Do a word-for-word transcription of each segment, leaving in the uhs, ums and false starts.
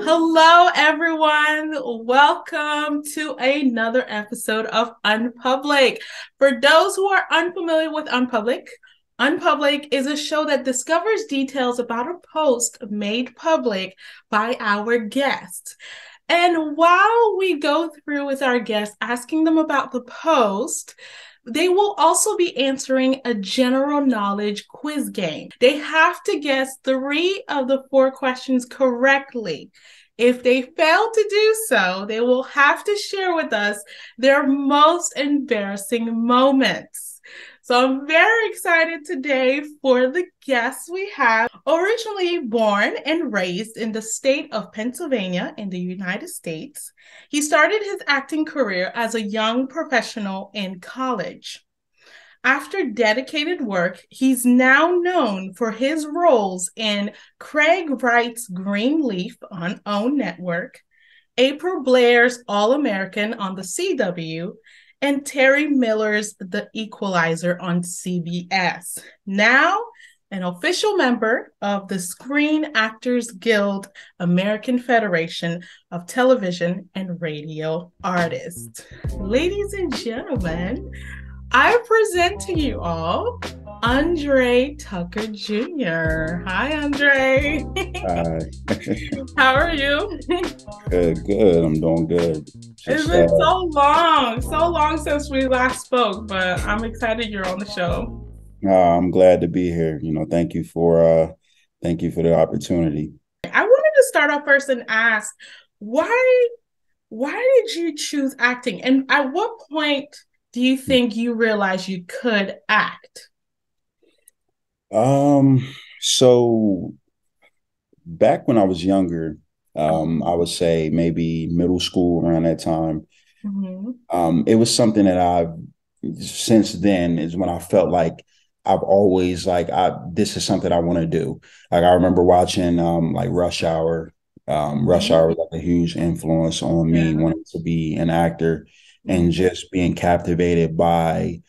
Hello, everyone. Welcome to another episode of Unpublic. For those who are unfamiliar with Unpublic, Unpublic is a show that discovers details about a post made public by our guests. And while we go through with our guests, asking them about the post, they will also be answering a general knowledge quiz game. They have to guess three of the four questions correctly. If they fail to do so, they will have to share with us their most embarrassing moments. So I'm very excited today for the guests we have. Originally born and raised in the state of Pennsylvania in the United States, he started his acting career as a young professional in college. After dedicated work, he's now known for his roles in Craig Wright's Greenleaf on OWN Network, April Blair's All American on the C W, and Terry Miller's The Equalizer on C B S. Now, an official member of the Screen Actors Guild, American Federation of Television and Radio Artists. Ladies and gentlemen, I present to you all Andre Tucker Junior Hi, Andre. Hi. How are you? Good, good. I'm doing good. Just, it's been uh, so long, so long since we last spoke, but I'm excited you're on the show. Uh, I'm glad to be here. You know, thank you for uh, thank you for the opportunity. I wanted to start off first and ask, why, why did you choose acting? And at what point do you think you realized you could act? Um, so back when I was younger, um, I would say maybe middle school around that time. Mm-hmm. Um, it was something that I've since then is when I felt like I've always like, I, this is something I want to do. Like I remember watching um, like Rush Hour. Um, Rush Hour was like a huge influence on me, yeah, wanting to be an actor and just being captivated by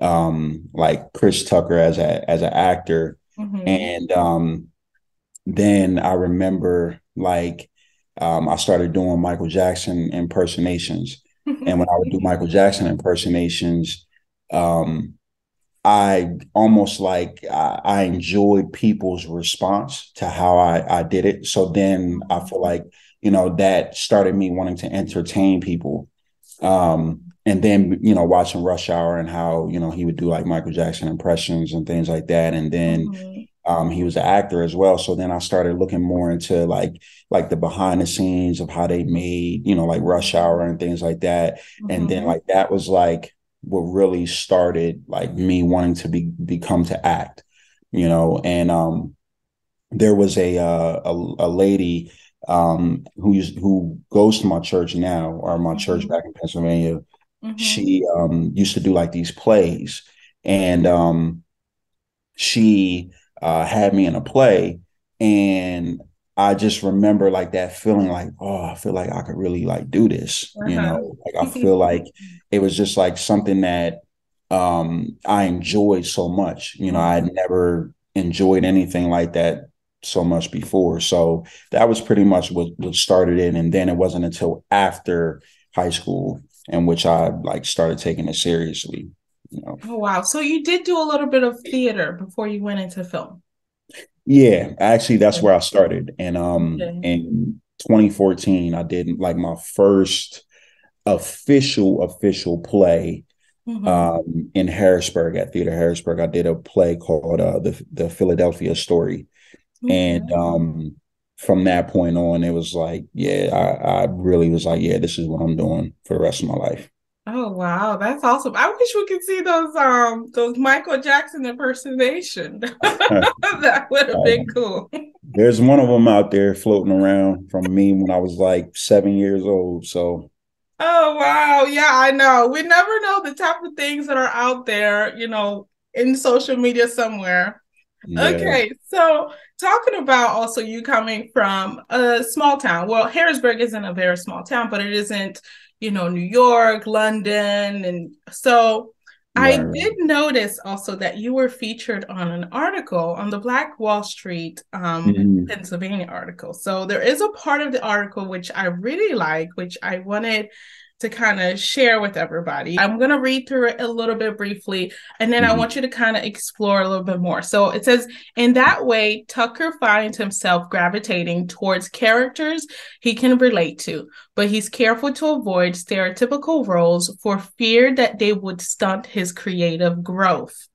um, like Chris Tucker as a as an actor. Mm-hmm. And um, then I remember like um, I started doing Michael Jackson impersonations. And when I would do Michael Jackson impersonations, um, I almost like I, I enjoyed people's response to how I, I did it. So then I feel like, you know, that started me wanting to entertain people. Um, and then, you know, watching Rush Hour and how, you know, he would do like Michael Jackson impressions and things like that. And then mm-hmm. um, he was an actor as well. So then I started looking more into like, like the behind the scenes of how they made, you know, like Rush Hour and things like that. Mm-hmm. And then like, that was like what really started like me wanting to be, become to act, you know, and, um, there was a, uh, a, a lady, um who's who goes to my church now, or my church back in Pennsylvania. Mm-hmm. She um used to do like these plays, and um she uh had me in a play, and I just remember like that feeling like, oh, I feel like I could really like do this. Uh-huh. You know, like I feel like it was just like something that um I enjoyed so much. You know, I had never enjoyed anything like that so much before. So that was pretty much what, what started it. And then it wasn't until after high school in which I like started taking it seriously, you know. Oh, wow. So you did do a little bit of theater before you went into film. Yeah, actually, that's where I started. And um, okay. in twenty fourteen, I did like my first official, official play. Mm-hmm. um, in Harrisburg at Theater Harrisburg. I did a play called uh, The, the Philadelphia Story. And um, from that point on, it was like, yeah, I, I really was like, yeah, this is what I'm doing for the rest of my life. Oh, wow. That's awesome. I wish we could see those um those Michael Jackson impersonation. That would have been cool. There's one of them out there floating around from me when I was like seven years old. So. Oh, wow. Yeah, I know. We never know the type of things that are out there, you know, in social media somewhere. Yeah. Okay, so talking about also you coming from a small town. Well, Harrisburg isn't a very small town, but it isn't, you know, New York, London. And so Right. I did notice also that you were featured on an article on the Black Wall Street, um, mm-hmm. Pennsylvania article. So there is a part of the article which I really like, which I wanted to kind of share with everybody. I'm going to read through it a little bit briefly, and then mm-hmm. I want you to kind of explore a little bit more. So it says, in that way, Tucker finds himself gravitating towards characters he can relate to, but he's careful to avoid stereotypical roles for fear that they would stunt his creative growth.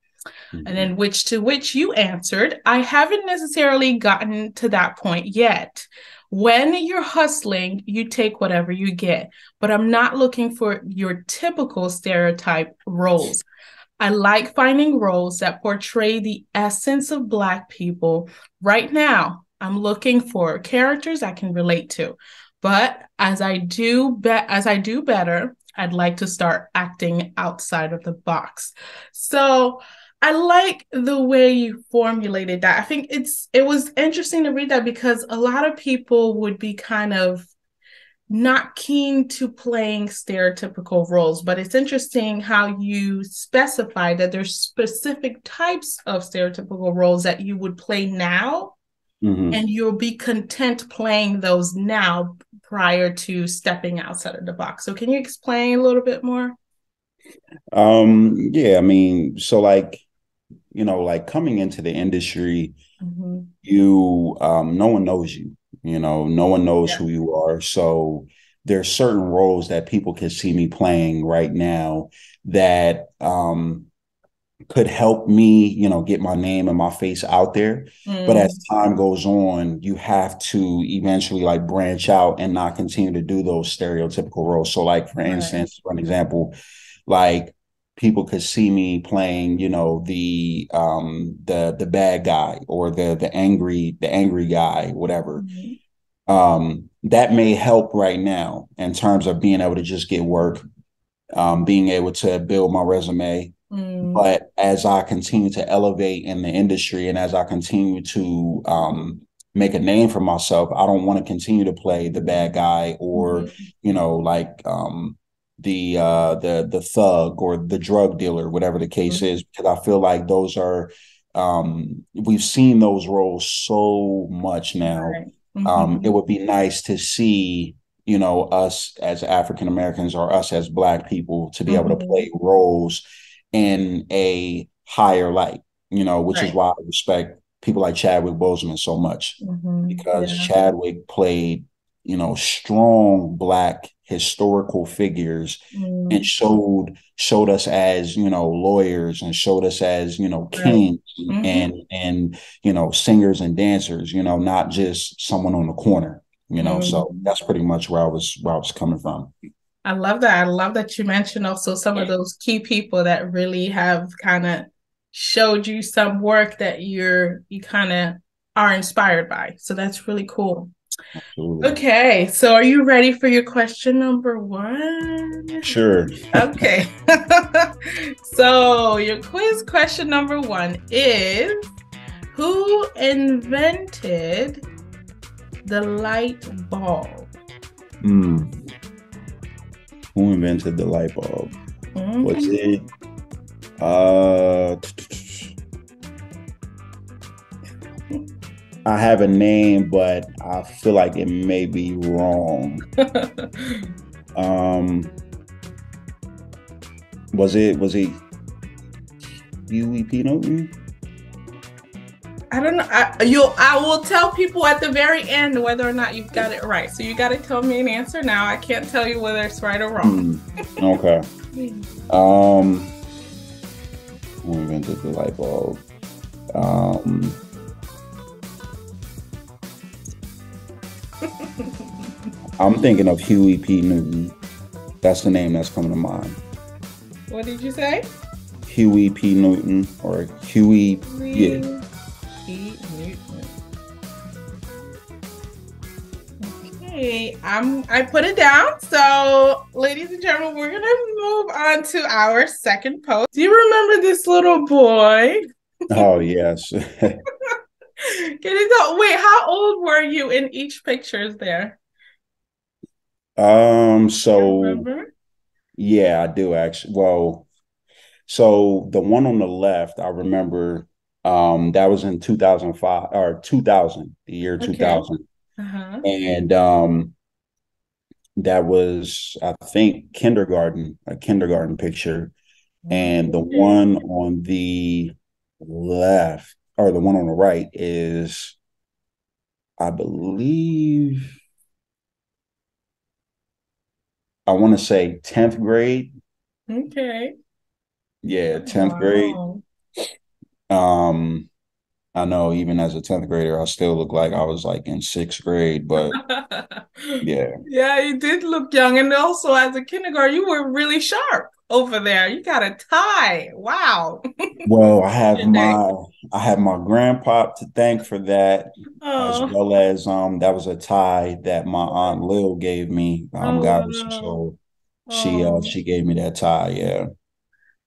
Mm-hmm. And then which to which you answered, I haven't necessarily gotten to that point yet. When you're hustling, you take whatever you get, but I'm not looking for your typical stereotype roles. I like finding roles that portray the essence of Black people. Right now, I'm looking for characters I can relate to, but as I do, be- as I do better, I'd like to start acting outside of the box. So I like the way you formulated that. I think it's it was interesting to read that because a lot of people would be kind of not keen to playing stereotypical roles, but it's interesting how you specify that there's specific types of stereotypical roles that you would play now, mm-hmm. and you'll be content playing those now prior to stepping outside of the box. So can you explain a little bit more? Um, yeah, I mean, so like, you know, like coming into the industry, mm-hmm. you, um, no one knows you, you know, no one knows yeah. who you are. So there are certain roles that people can see me playing right now that, um, could help me, you know, get my name and my face out there. Mm. But as time goes on, you have to eventually like branch out and not continue to do those stereotypical roles. So like, for right. instance, for an example, like, people could see me playing, you know, the um, the the bad guy or the the angry the angry guy, whatever. Mm-hmm. Um, that may help right now in terms of being able to just get work, um, being able to build my resume. Mm-hmm. But as I continue to elevate in the industry and as I continue to um, make a name for myself, I don't want to continue to play the bad guy or, mm-hmm. you know, like. Um, the uh the the thug or the drug dealer, whatever the case mm-hmm. is, because I feel like those are um we've seen those roles so much now. Right. Mm-hmm. Um it would be nice to see, you know, us as African Americans or us as Black people to be mm-hmm. able to play roles in a higher light, you know, which right. is why I respect people like Chadwick Boseman so much, mm-hmm. because yeah. Chadwick played, you know, strong Black historical figures mm. and showed showed us as, you know, lawyers and showed us as, you know, kings right. mm-hmm. and and you know, singers and dancers, you know, not just someone on the corner, you know. Mm. So that's pretty much where I was where I was coming from. I love that. I love that you mentioned also some yeah. of those key people that really have kind of showed you some work that you're you kind of are inspired by. So that's really cool. Absolutely. Okay, so are you ready for your question number one? Sure. Okay. So your quiz question number one is, who invented the light bulb? Mm. Who invented the light bulb? Mm-hmm. Was it uh I have a name, but I feel like it may be wrong. um, was it, was it Huey P. Newton? I don't know. I, you'll, I will tell people at the very end whether or not you've got it right. So you got to tell me an answer now. I can't tell you whether it's right or wrong. Mm, okay. um, who invented the light bulb? Um... I'm thinking of Huey P. Newton. That's the name that's coming to mind. What did you say? Huey P. Newton or Huey, Huey yeah. P. Newton. Okay, I'm, I put it down. So, ladies and gentlemen, we're going to move on to our second post. Do you remember this little boy? Oh, yes. Can you tell, wait, how old were you in each picture there? Um, so yeah, I do actually. Well, So the one on the left, I remember um, that was in two thousand five or two thousand, the year okay. two thousand. Uh-huh. And um, that was, I think, kindergarten, a kindergarten picture. And the one on the left or the one on the right is, I believe, I want to say tenth grade. Okay. Yeah, tenth wow. grade. Um, I know even as a tenth grader, I still look like I was like in sixth grade, but yeah. Yeah, you did look young. And also as a kindergarten, you were really sharp over there. You got a tie. Wow. Well, I have my I have my grandpop to thank for that. Oh. As well as um that was a tie that my Aunt Lil gave me. Um oh. God, so she oh. uh, she gave me that tie, yeah.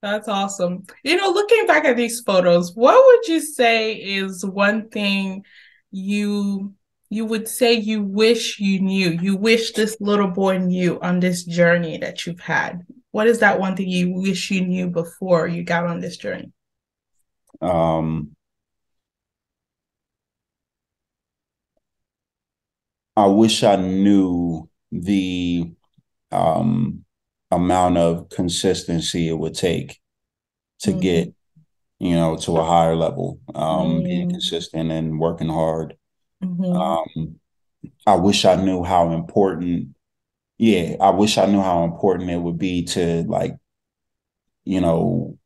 That's awesome. You know, looking back at these photos, what would you say is one thing you you would say you wish you knew, you wish this little boy knew on this journey that you've had? What is that one thing you wish you knew before you got on this journey? Um, I wish I knew the um amount of consistency it would take to mm. get, you know, to a higher level, um, mm. being consistent and working hard. Mm-hmm. Um, I wish I knew how important, yeah, I wish I knew how important it would be to, like, you know,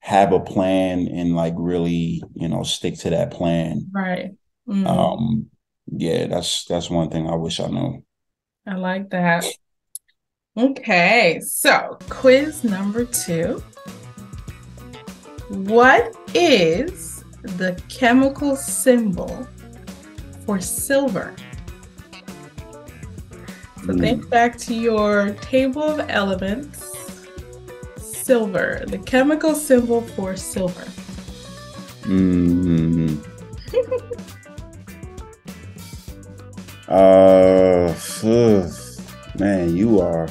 have a plan and, like, really, you know, stick to that plan. Right. Mm. Um, yeah, that's, that's one thing I wish I knew. I like that. Okay, so quiz number two. What is the chemical symbol for silver? So mm. think back to your table of elements. Silver, the chemical symbol for silver. Mm-hmm. uh, ugh, man, you are.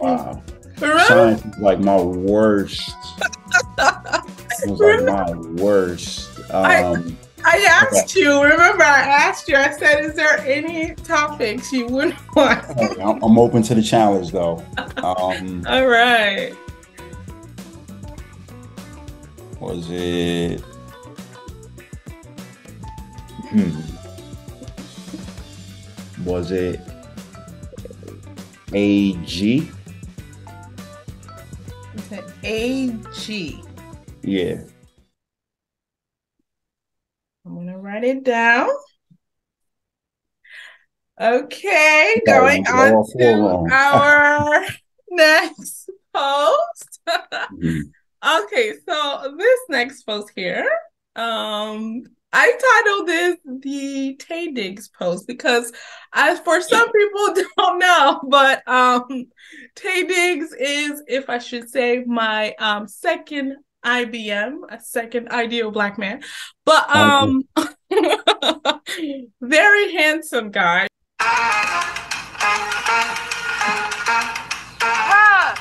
Wow. Right. Science is like my worst. It was like my worst. Um, I, I asked okay. you, remember I asked you, I said, is there any topics you wouldn't want? Okay, I'm open to the challenge though. Um, All right. Was it? Hmm. Was it? A G? It's an A G. Yeah. I'm going to write it down. Okay, going on to our next post. Mm-hmm. Okay, so this next post here, um, I titled this the Taye Diggs post because I, for some people don't know, but um, Taye Diggs is, if I should say, my um, second I B M, a second ideal Black man, but um, very handsome guy. Bruh,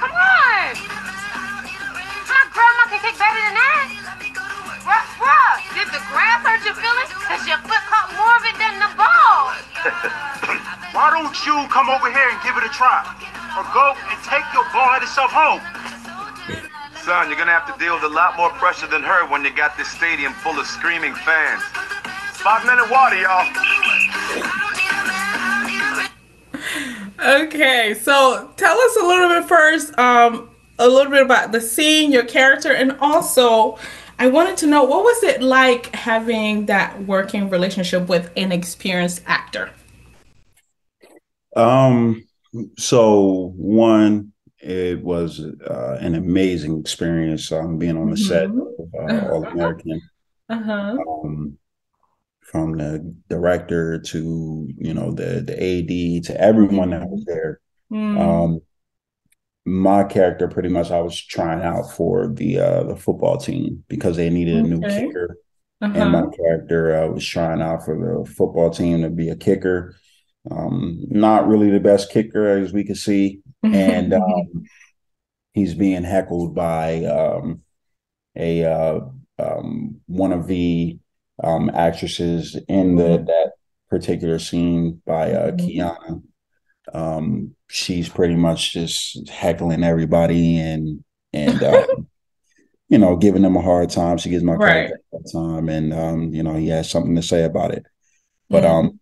come on! My grandma can kick better than that. Bruh, did the grass hurt your feelings? Cause your foot caught more of it than the ball. Why don't you come over here and give it a try? Or go and take your ball headed self home. Son, you're gonna have to deal with a lot more pressure than her when you got this stadium full of screaming fans. Five minute water, y'all. Okay, so tell us a little bit first, um, a little bit about the scene, your character, and also I wanted to know, what was it like having that working relationship with an experienced actor? Um, so one, it was uh, an amazing experience um, being on the mm-hmm. set of uh, All American. Uh-huh. Um, from the director to, you know, the, the A D to everyone that was there. Mm-hmm. Um, my character, pretty much, I was trying out for the uh, the football team because they needed a new okay. kicker, uh-huh. and my character uh, was trying out for the football team to be a kicker. Um, not really the best kicker, as we can see. And um, he's being heckled by um, a uh, um, one of the um, actresses in the that particular scene by uh, Kiana. Um, she's pretty much just heckling everybody and and um, you know, giving them a hard time. She gives my right. a hard time, and um, you know, he has something to say about it. But yeah. um,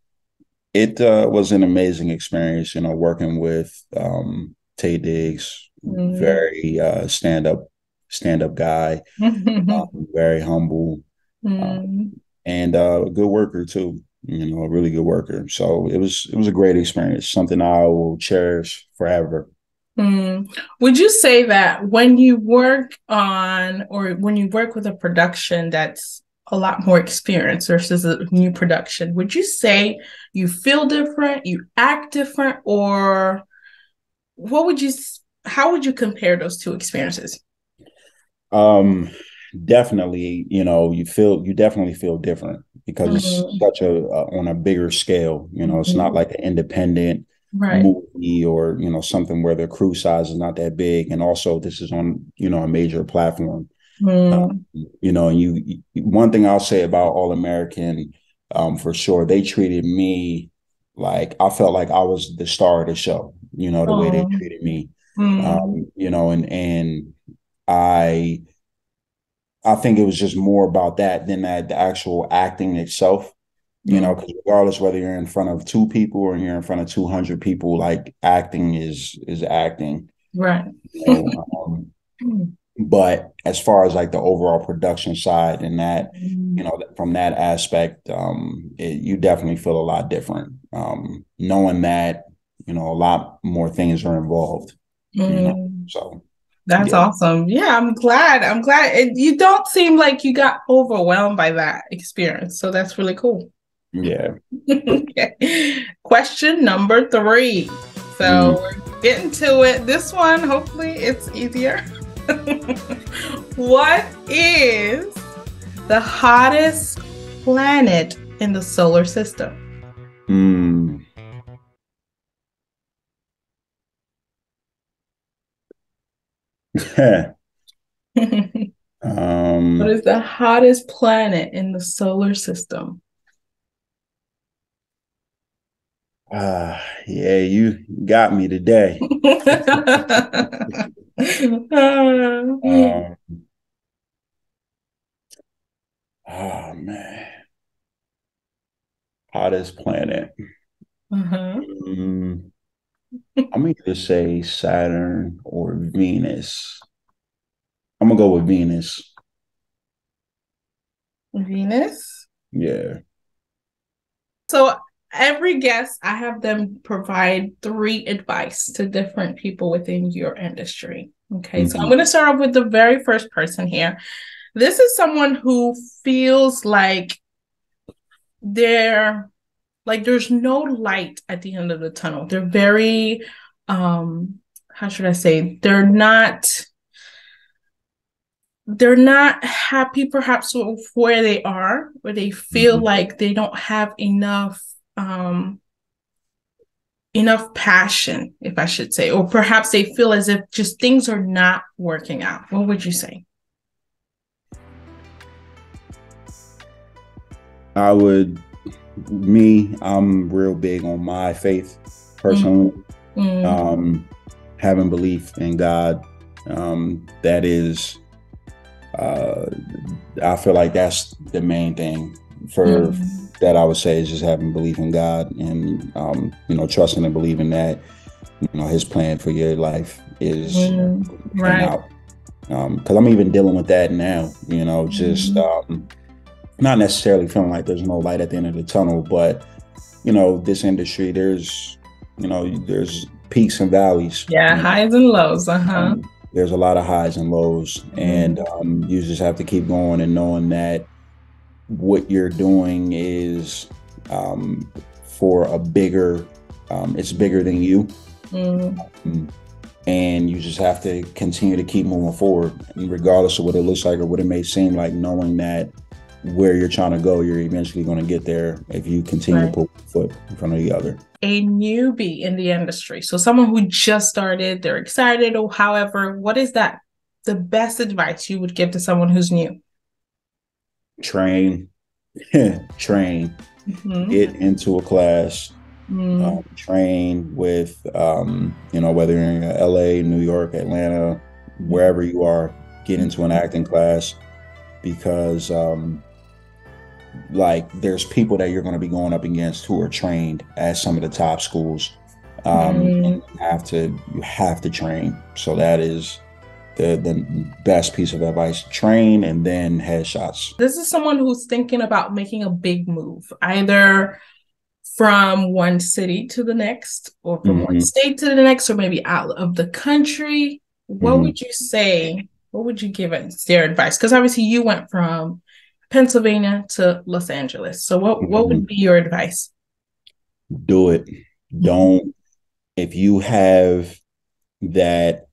it uh, was an amazing experience. You know, working with um, Taye Diggs. Mm-hmm. Very uh, stand up, stand up guy. um, very humble, mm-hmm. um, and uh, a good worker too. You know, a really good worker. So it was it was a great experience. Something I will cherish forever. Mm. Would you say that when you work on or when you work with a production that's a lot more experience versus a new production, would you say you feel different, you act different, or what would you? How would you compare those two experiences? Um, definitely, you know, you feel you definitely feel different because mm-hmm. it's such a uh, on a bigger scale. You know, it's mm-hmm. not like an independent. Right. Movie or, you know, something where the crew size is not that big. And also this is on, you know, a major platform, mm. um, you know, and you, one thing I'll say about All American, um, for sure. They treated me like, I felt like I was the star of the show, you know, the Aww. Way they treated me, mm. um, you know, and, and I, I think it was just more about that than that the actual acting itself. You know, because regardless whether you're in front of two people or you're in front of two hundred people, like acting is is acting. Right. You know, um, but as far as like the overall production side and that, mm. you know, from that aspect, um, it, you definitely feel a lot different. Um, knowing that, you know, a lot more things are involved. Mm. You know, so. That's yeah. awesome. Yeah, I'm glad. I'm glad. It, you don't seem like you got overwhelmed by that experience. So that's really cool. Yeah. Okay. Question number three. So mm-hmm. we're getting to it. This one, hopefully it's easier. What is the hottest planet in the solar system? Mm. um, what is the hottest planet in the solar system? Ah, uh, yeah, you got me today. um, oh man, hottest planet. Uh-huh. Um, I'm going to say Saturn or Venus. I'm gonna go with Venus. Venus? Yeah. So. Every guest, I have them provide three advice to different people within your industry. Okay, mm-hmm. so I'm going to start off with the very first person here. This is someone who feels like they're like there's no light at the end of the tunnel. They're very, um, how should I say? They're not. They're not happy, perhaps, with where they are, where they feel mm-hmm. like they don't have enough. Um, enough passion, if I should say, or perhaps they feel as if just things are not working out. What would you say? I would, me, I'm real big on my faith personally, mm-hmm. um, having belief in God. Um, that is, uh, I feel like that's the main thing for mm-hmm. that I would say is just having belief in God and, um, you know, trusting and believing that, you know, his plan for your life is mm, right. out. Um, cause I'm even dealing with that now, you know, just, mm-hmm. um, not necessarily feeling like there's no light at the end of the tunnel, but you know, this industry, there's, you know, there's peaks and valleys. Yeah. You know, highs and lows. Uh-huh. Um, there's a lot of highs and lows mm-hmm. and, um, you just have to keep going and knowing that, what you're doing is um, for a bigger, um, it's bigger than you. Mm-hmm. And you just have to continue to keep moving forward, regardless of what it looks like or what it may seem like, knowing that where you're trying to go, you're eventually going to get there if you continue right. to put one foot in front of the other. A newbie in the industry, so someone who just started, they're excited or however, what is that the best advice you would give to someone who's new? Train. Train. Mm-hmm. Get into a class. Mm-hmm. um, train with, um, you know, whether you're in L A, New York, Atlanta, wherever you are, get into an acting class, because um, like there's people that you're going to be going up against who are trained at some of the top schools. Um, mm-hmm. And you have to, you have to train. So that is the, the best piece of advice. Train and then headshots. This is someone who's thinking about making a big move, either from one city to the next, or from mm-hmm. one state to the next, or maybe out of the country. What mm-hmm. would you say, what would you give us their advice? Because obviously you went from Pennsylvania to Los Angeles. So what, mm-hmm. what would be your advice? Do it. Don't, if you have that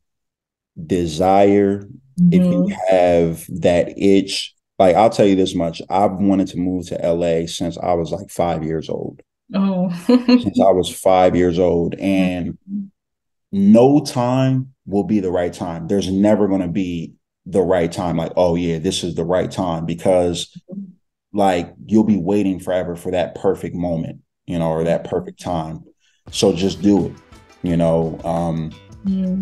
desire, mm-hmm. if you have that itch, like I'll tell you this much, I've wanted to move to L A since I was like five years old. Oh, since I was five years old, and no time will be the right time. There's never going to be the right time. Like, oh yeah, this is the right time, because like you'll be waiting forever for that perfect moment, you know, or that perfect time. So just do it. You know, um, yeah.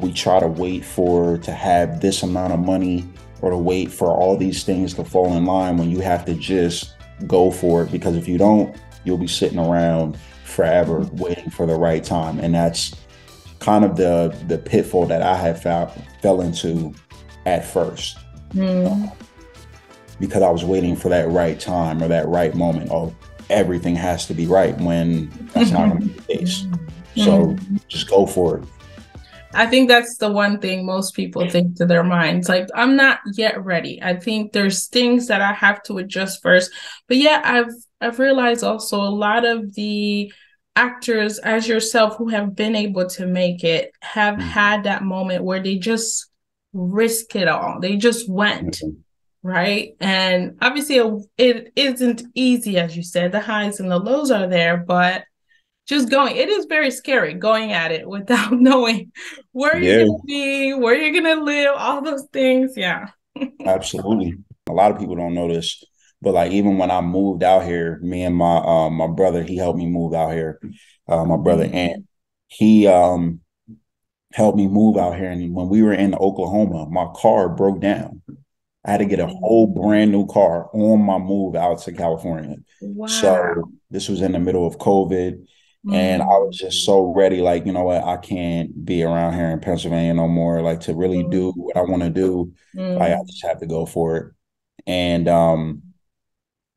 we try to wait for to have this amount of money, or to wait for all these things to fall in line, when you have to just go for it. Because if you don't, you'll be sitting around forever waiting for the right time. And that's kind of the the pitfall that I had found, fell into at first. Mm. Uh, because I was waiting for that right time or that right moment. Oh, everything has to be right, when that's not going to be the case. So just go for it. I think that's the one thing most people think to their minds. Like, I'm not yet ready. I think there's things that I have to adjust first. But yeah, I've I've realized also a lot of the actors as yourself who have been able to make it have mm-hmm. had that moment where they just risk it all. They just went, mm-hmm. right? And obviously it, it isn't easy, as you said. The highs and the lows are there, but just going, it is very scary going at it without knowing where yeah. you're going to be, where you're going to live, all those things. Yeah. Absolutely. A lot of people don't know this, but like, even when I moved out here, me and my, uh, my brother, he helped me move out here. Uh, my brother, Ant, he um, helped me move out here. And when we were in Oklahoma, my car broke down. I had to get a whole brand new car on my move out to California. Wow. So this was in the middle of COVID. Mm-hmm. And I was just so ready, like, you know what, I can't be around here in Pennsylvania no more. Like, to really mm-hmm. do what I want to do, mm-hmm. like, I just have to go for it. And um,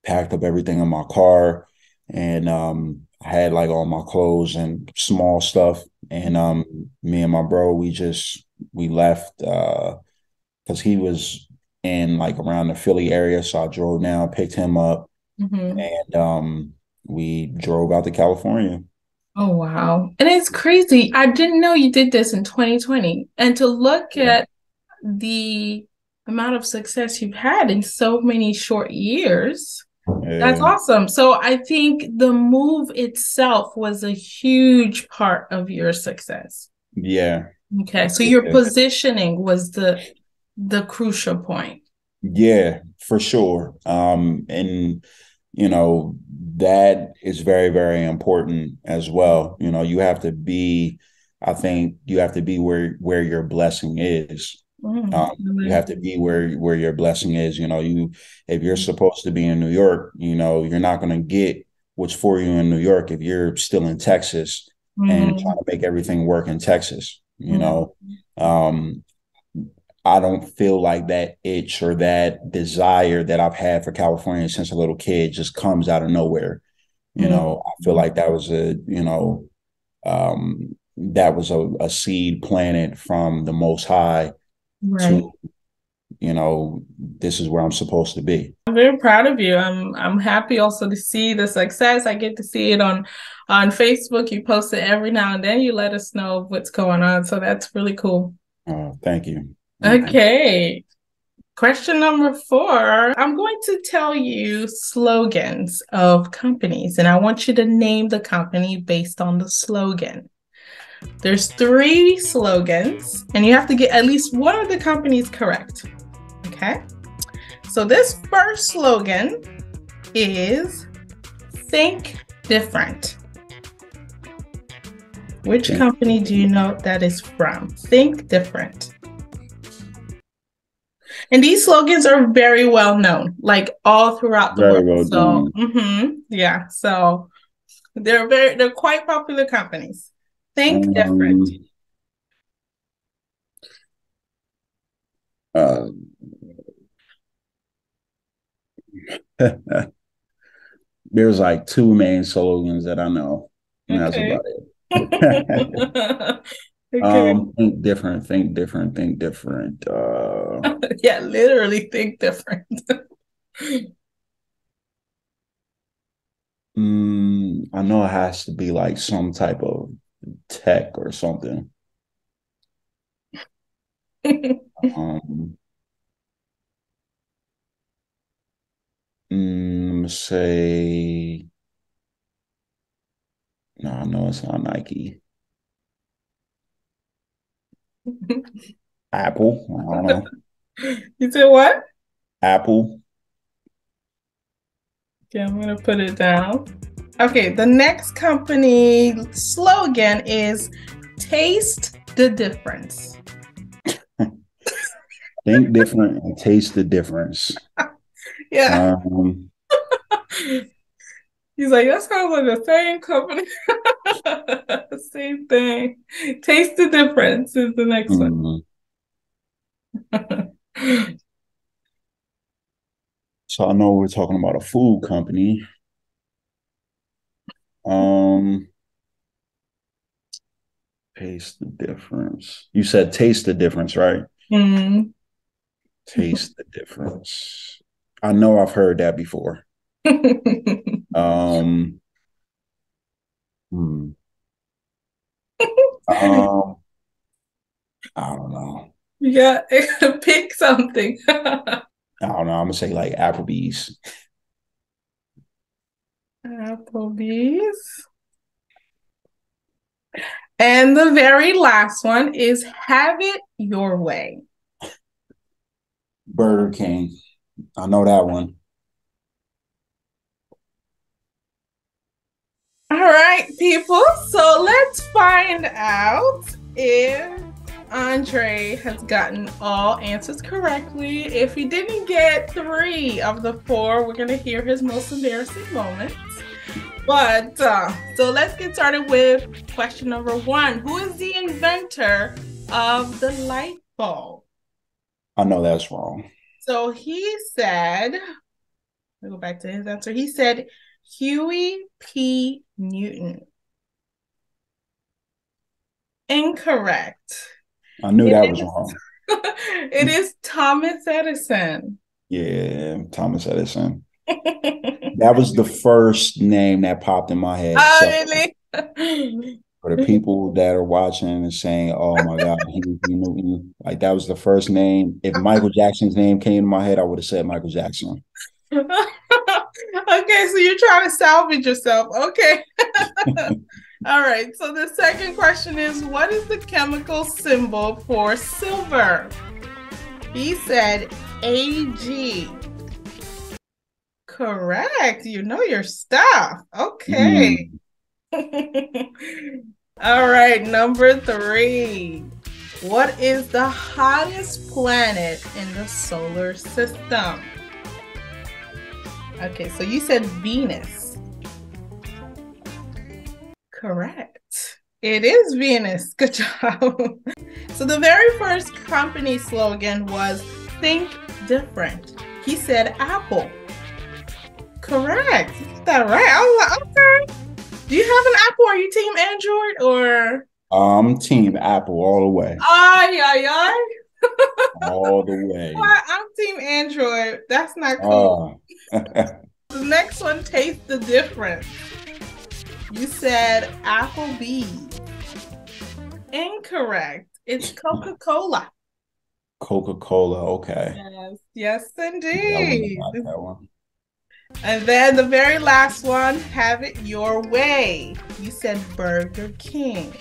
packed up everything in my car, and um, I had like all my clothes and small stuff. And um, me and my bro, we just we left because uh, he was in like around the Philly area, so I drove down, picked him up, mm-hmm. and um, we drove out to California. Oh, wow. And it's crazy. I didn't know you did this in twenty twenty. And to look yeah. at the amount of success you've had in so many short years, yeah. that's awesome. So I think the move itself was a huge part of your success. Yeah. Okay. So your yeah. positioning was the the crucial point. Yeah, for sure. Um, and you know, that is very, very important as well. You know, you have to be, I think you have to be where, where your blessing is. Mm-hmm. Um, you have to be where, where your blessing is. You know, you, if you're supposed to be in New York, you know, you're not going to get what's for you in New York if you're still in Texas mm-hmm. and trying to make everything work in Texas. You mm-hmm. know, um, I don't feel like that itch or that desire that I've had for California since a little kid just comes out of nowhere. You mm-hmm. know, I feel like that was a, you know, um, that was a, a seed planted from the Most High right. to, you know, this is where I'm supposed to be. I'm very proud of you. I'm I'm happy also to see the success. I get to see it on, on Facebook. You post it every now and then. You let us know what's going on. So that's really cool. Uh, thank you. Okay. Question number four, I'm going to tell you slogans of companies, and I want you to name the company based on the slogan. There's three slogans, and you have to get at least one of the companies correct, okay? So this first slogan is Think Different. Which Think. company do you know that is from? Think Different. And these slogans are very well known, like all throughout the very world. Well so, mm-hmm, yeah, so they're very, they're quite popular companies. Think um, different. Uh, there's like two main slogans that I know, and okay. that's about it. Okay. Um, think different, think different, think different. Uh, yeah, literally think different. mm, I know it has to be like some type of tech or something. um, mm, say, no, I know it's not Nike. Apple. I don't know. You said what? Apple. Okay, I'm gonna put it down. Okay, the next company slogan is Taste the Difference. Think different and taste the difference. Yeah. Um, He's like, that sounds like the same company. Same thing. Taste the difference is the next mm-hmm. one. So I know we're talking about a food company. Um, taste the difference. You said taste the difference, right? Mm-hmm. Taste the difference. I know I've heard that before. um. Hmm. um. I don't know. You got to pick something. I don't know. I'm gonna say like Applebee's. Applebee's. And the very last one is Have It Your Way. Burger King. I know that one. All right, people. So let's find out if Andre has gotten all answers correctly. If he didn't get three of the four, we're going to hear his most embarrassing moments. But uh, so let's get started with question number one. Who is the inventor of the light bulb? I know that's wrong. So he said, let me go back to his answer. He said Huey P. Newton. Incorrect. I knew it that was is, wrong. It is Thomas Edison. Yeah, Thomas Edison. That was the first name that popped in my head. Oh, so really? For the people that are watching and saying, oh my God, he, he knew, like that was the first name. If Michael Jackson's name came to my head, I would have said Michael Jackson. Okay, so you're trying to salvage yourself. Okay. All right, so the second question is, what is the chemical symbol for silver? He said A G. Correct. You know your stuff. Okay. Mm. All right, number three. What is the hottest planet in the solar system? Okay, so you said Venus. Correct. It is Venus. Good job. So the very first company slogan was Think Different. He said Apple. Correct. Is that right? I was like, okay. Do you have an Apple? Are you team Android or? I'm um, team Apple all the way. Ay, ay, ay. All the way. Well, I'm team Android. That's not cool. Oh. The next one, Taste the Difference. You said Applebee's. Incorrect. It's Coca-Cola. Coca-Cola. Okay. Yes. Yes, indeed. Yeah, I like that one. And then the very last one, have it your way. You said Burger King.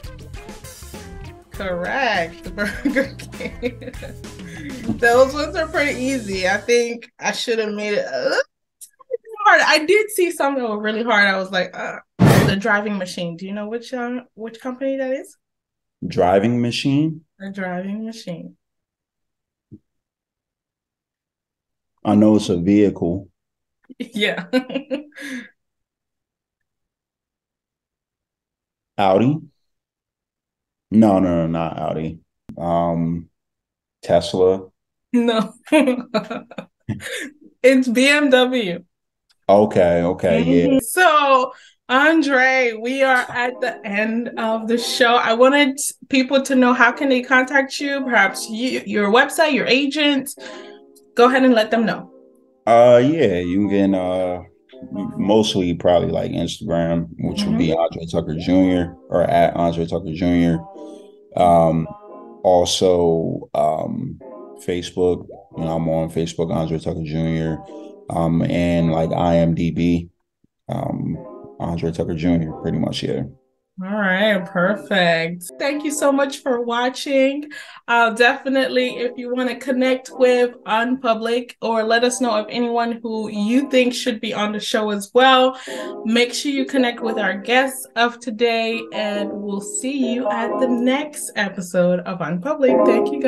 Correct, the Burger King. Those ones are pretty easy. I think I should have made it a little hard. I did see some that were really hard. I was like, uh, the driving machine. Do you know which uh, which company that is? Driving machine? The driving machine. I know it's a vehicle. Yeah. Audi? No, no, no, not Audi. Um, Tesla? No. It's B M W. Okay, okay, mm-hmm. Yeah. So, Andre, we are at the end of the show. I wanted people to know, how can they contact you? Perhaps you, your website, your agent. Go ahead and let them know. Uh, yeah, you can uh, mostly probably like Instagram, which mm-hmm. would be Andre Tucker Junior or at Andre Tucker Junior Um, also, um, Facebook. You know, I'm on Facebook, Andre Tucker Junior Um, and like I M D B, um, Andre Tucker Junior Pretty much, yeah. All right, perfect. Thank you so much for watching. Uh, definitely, if you want to connect with Unpublic or let us know of anyone who you think should be on the show as well, make sure you connect with our guests of today, and we'll see you at the next episode of Unpublic. Thank you,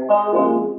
guys.